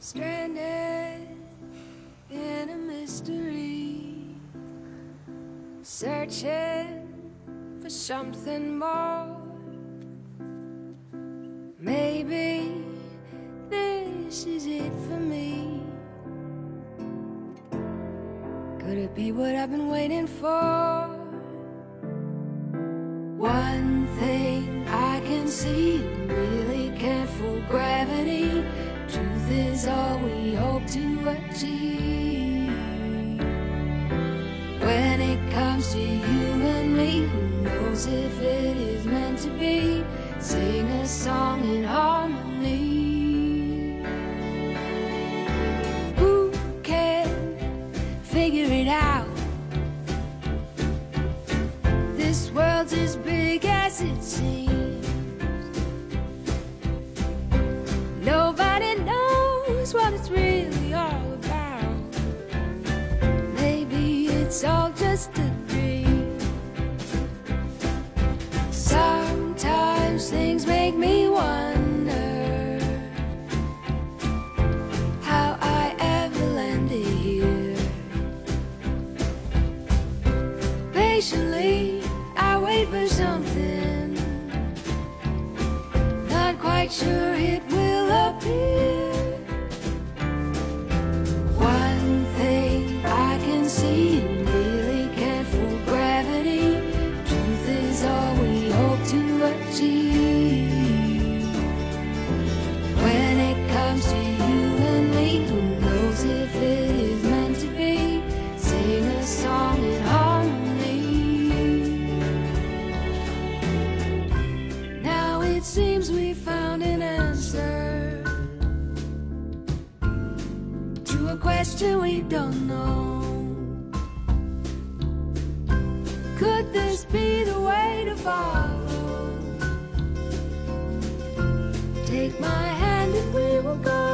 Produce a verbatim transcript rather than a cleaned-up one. stranded in a mystery, searching for something more. Maybe this is it for me. Could it be what I've been waiting for? One thing I can see, really can't fool gravity. Truth is all we hope to achieve. When it comes to you and me, who knows if it is meant to be? Sing a song in harmony. Who can figure it out? This world's as big as it seems. Nobody knows what it's really all about. Maybe it's all just a dream. Sometimes things make me wonder how I ever landed here. Patiently I wait for something, not quite sure it will appear. One thing I can see, really can't fool gravity. Truth is all we hope to achieve. When it comes to you and me, who knows if it is meant to be? Sing a song in harmony. It seems we found an answer to a question we don't know. Could this be the way to follow? Take my hand and we will go.